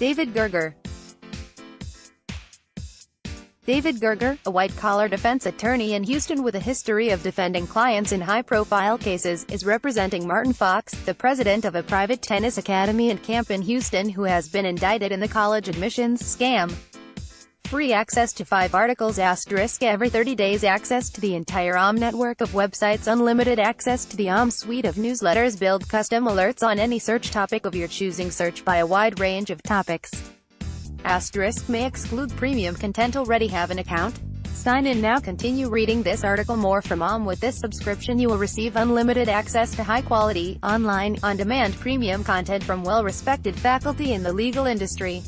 David Gerger. David Gerger, a white-collar defense attorney in Houston with a history of defending clients in high-profile cases, is representing Martin Fox, the president of a private tennis academy and camp in Houston who has been indicted in the college admissions scam. Free access to 5 articles * every 30 days, access to the entire OM network of websites, unlimited access to the OM suite of newsletters, build custom alerts on any search topic of your choosing, search by a wide range of topics. * may exclude premium content. Already have an account? Sign in now. Continue reading this article. More from OM. With this subscription you will receive unlimited access to high-quality, online, on-demand premium content from well-respected faculty in the legal industry.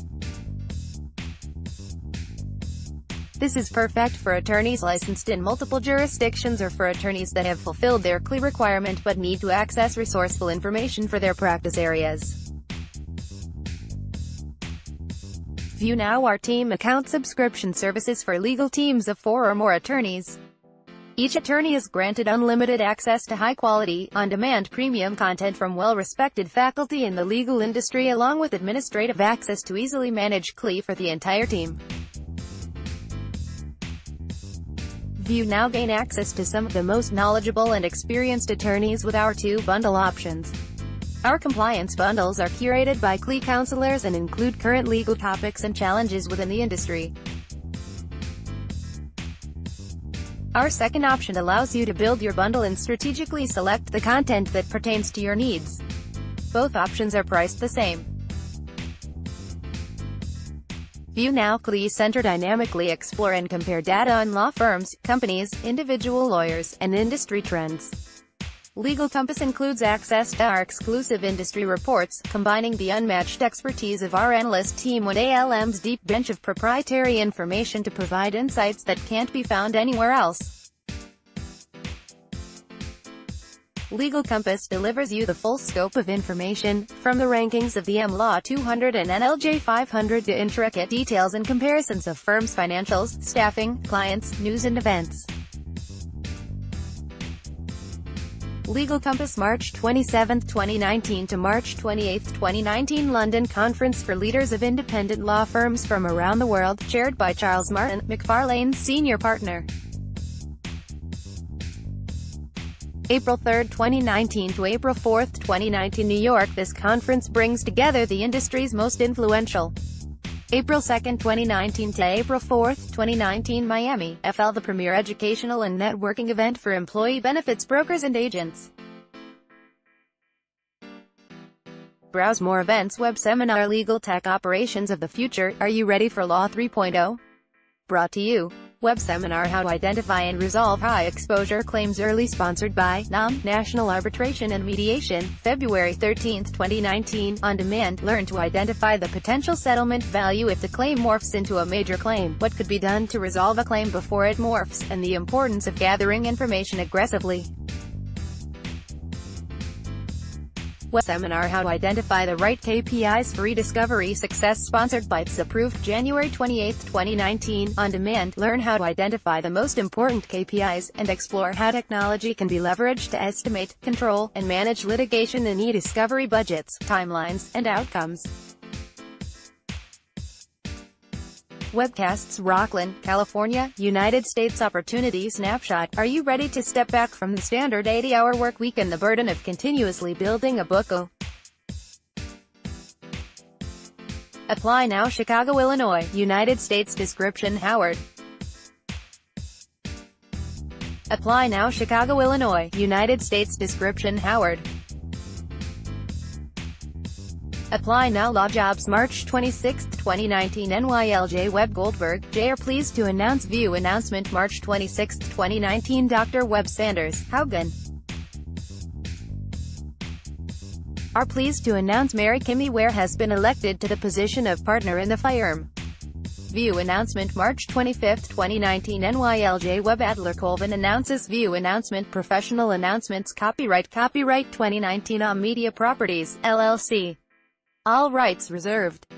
This is perfect for attorneys licensed in multiple jurisdictions or for attorneys that have fulfilled their CLE requirement but need to access resourceful information for their practice areas. View now our team account subscription services for legal teams of 4 or more attorneys. Each attorney is granted unlimited access to high-quality, on-demand premium content from well-respected faculty in the legal industry, along with administrative access to easily manage CLE for the entire team. You now gain access to some of the most knowledgeable and experienced attorneys with our 2 bundle options. Our compliance bundles are curated by CLE counselors and include current legal topics and challenges within the industry. Our second option allows you to build your bundle and strategically select the content that pertains to your needs. Both options are priced the same. View now CLE Center. Dynamically explore and compare data on law firms, companies, individual lawyers, and industry trends. Legal Compass includes access to our exclusive industry reports, combining the unmatched expertise of our analyst team with ALM's deep bench of proprietary information to provide insights that can't be found anywhere else. Legal Compass delivers you the full scope of information, from the rankings of the MLAW 200 and NLJ 500 to intricate details and comparisons of firms' financials, staffing, clients, news and events. Legal Compass March 27, 2019 to March 28, 2019 London Conference for Leaders of Independent Law Firms from around the world, chaired by Charles Martin, McFarlane's senior partner. April 3, 2019 to April 4, 2019 New York. This conference brings together the industry's most influential. April 2, 2019 to April 4, 2019 Miami, FL, the premier educational and networking event for employee benefits brokers and agents. Browse more events. Web Seminar, Legal Tech Operations of the Future, Are You Ready for Law 3.0? Brought to you. Web Seminar, How to Identify and Resolve High Exposure Claims Early, sponsored by NAM, National Arbitration and Mediation, February 13, 2019. On demand, learn to identify the potential settlement value if the claim morphs into a major claim, what could be done to resolve a claim before it morphs, and the importance of gathering information aggressively. Web Seminar, How to Identify the Right KPIs for eDiscovery Success, sponsored by ITS, approved January 28, 2019. On demand, learn how to identify the most important KPIs, and explore how technology can be leveraged to estimate, control, and manage litigation and eDiscovery budgets, timelines, and outcomes. Webcasts, Rockland, California, United States. Opportunity Snapshot, Are you ready to step back from the standard 80-hour work week and the burden of continuously building a book? Apply now. Chicago, Illinois, United States. Description, Howard. Apply now. Chicago, Illinois, United States. Description, Howard. Apply now. Law Jobs, March 26, 2019. NYLJ Webb Goldberg, J. are pleased to announce. View announcement March 26, 2019. Dr. Webb Sanders Haugen are pleased to announce Mary Kimmy Ware has been elected to the position of partner in the firm. View announcement March 25, 2019. NYLJ Webb Adler Colvin announces. View announcement Professional Announcements. Copyright 2019. OM Media Properties, LLC. All rights reserved.